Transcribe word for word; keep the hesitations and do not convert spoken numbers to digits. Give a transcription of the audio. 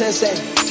Young $ensai.